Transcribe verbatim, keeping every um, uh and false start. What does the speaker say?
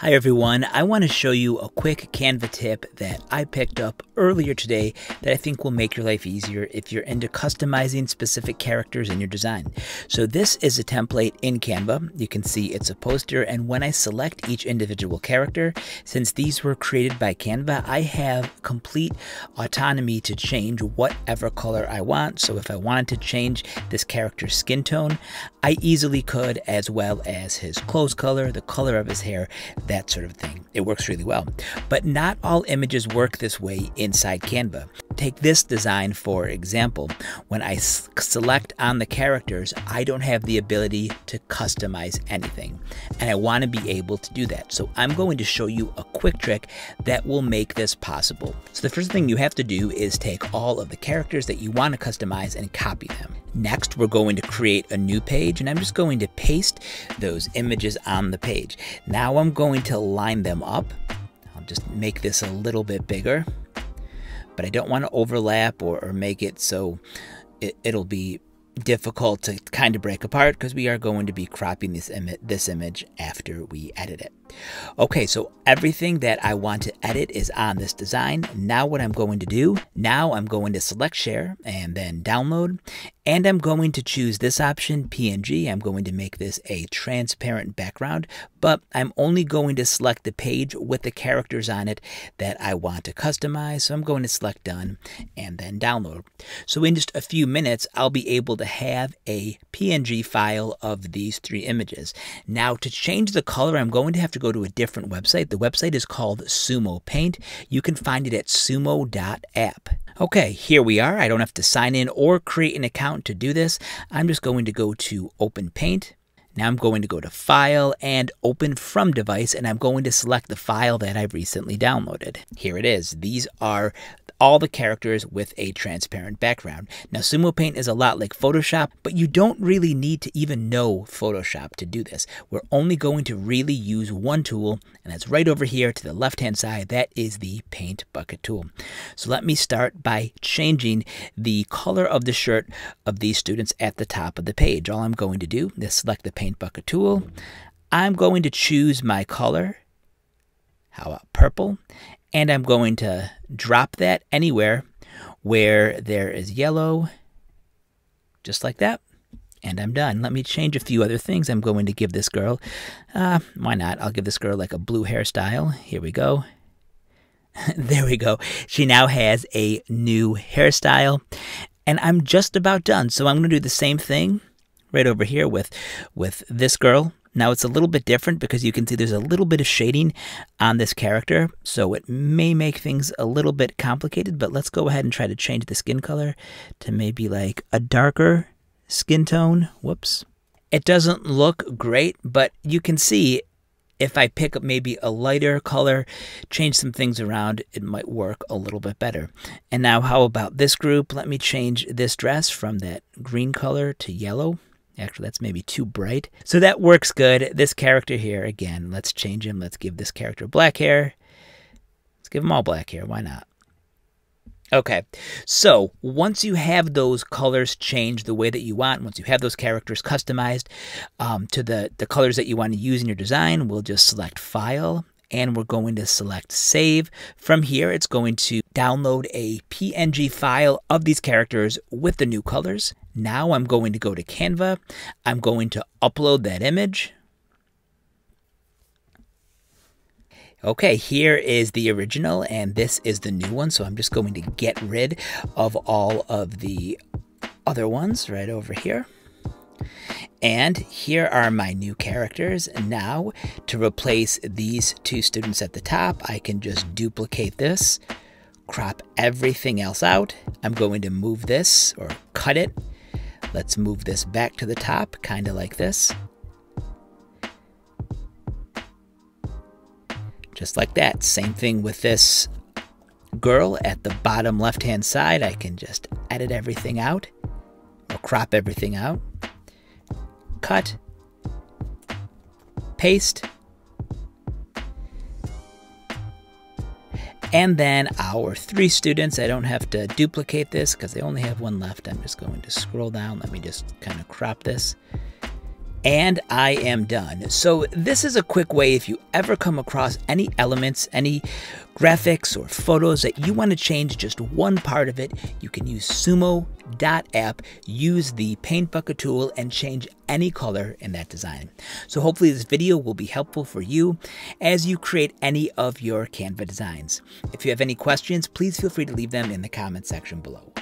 Hi everyone, I want to show you a quick Canva tip that I picked up earlier today that I think will make your life easier if you're into customizing specific characters in your design. So this is a template in Canva. You can see it's a poster, and when I select each individual character, since these were created by Canva, I have complete autonomy to change whatever color I want. So if I wanted to change this character's skin tone, I easily could, as well as his clothes color, the color of his hair, that sort of thing. It works really well. But not all images work this way inside Canva. Take this design, for example. When I select on the characters, I don't have the ability to customize anything. And I want to be able to do that. So I'm going to show you a quick trick that will make this possible. So the first thing you have to do is take all of the characters that you want to customize and copy them. Next, we're going to create a new page, and I'm just going to paste those images on the page. Now I'm going to line them up. I'll just make this a little bit bigger, but I don't want to overlap or, or make it so it, it'll be difficult to kind of break apart, because we are going to be cropping this, im this image after we edit it. Okay, so everything that I want to edit is on this design. Now what I'm going to do, now I'm going to select share and then download, and I'm going to choose this option, P N G. I'm going to make this a transparent background, but I'm only going to select the page with the characters on it that I want to customize. So I'm going to select done and then download. So in just a few minutes, I'll be able to have a P N G file of these three images. Now to change the color, I'm going to have to go to a different website. The website is called Sumo Paint. You can find it at sumo dot app. Okay, here we are. I don't have to sign in or create an account to do this. I'm just going to go to Open Paint. Now I'm going to go to File and Open From Device, and I'm going to select the file that I've recently downloaded. Here it is. These are all the characters with a transparent background. Now Sumo Paint is a lot like Photoshop, but you don't really need to even know Photoshop to do this. We're only going to really use one tool, and that's right over here to the left-hand side. That is the Paint Bucket tool. So let me start by changing the color of the shirt of these students at the top of the page. All I'm going to do is select the Paint Bucket tool. I'm going to choose my color. How about purple? And I'm going to drop that anywhere where there is yellow, just like that. And I'm done. Let me change a few other things. I'm going to give this girl, uh, why not? I'll give this girl like a blue hairstyle. Here we go. There we go. She now has a new hairstyle, and I'm just about done. So I'm going to do the same thing right over here with, with this girl. Now it's a little bit different because you can see there's a little bit of shading on this character, so it may make things a little bit complicated, but let's go ahead and try to change the skin color to maybe like a darker skin tone. Whoops. It doesn't look great, but you can see if I pick up maybe a lighter color, change some things around, it might work a little bit better. And now how about this group? Let me change this dress from that green color to yellow. Actually, that's maybe too bright. So that works good. This character here, again, let's change him. Let's give this character black hair. Let's give them all black hair. Why not? Okay, so once you have those colors changed the way that you want, once you have those characters customized um, to the, the colors that you want to use in your design, we'll just select File, and we're going to select Save. From here, it's going to download a P N G file of these characters with the new colors. Now I'm going to go to Canva. I'm going to upload that image. Okay, here is the original, and this is the new one. So I'm just going to get rid of all of the other ones right over here. And here are my new characters. Now, to replace these two students at the top, I can just duplicate this, crop everything else out. I'm going to move this or cut it. Let's move this back to the top, kind of like this. Just like that. Same thing with this girl at the bottom left-hand side. I can just edit everything out or crop everything out. Cut, paste, and then our three students. I don't have to duplicate this because they only have one left. I'm just going to scroll down. Let me just kind of crop this. And I am done. So this is a quick way if you ever come across any elements, any graphics or photos that you want to change just one part of it, you can use sumo dot app, use the paint bucket tool and change any color in that design. So hopefully this video will be helpful for you as you create any of your Canva designs. If you have any questions, please feel free to leave them in the comment section below.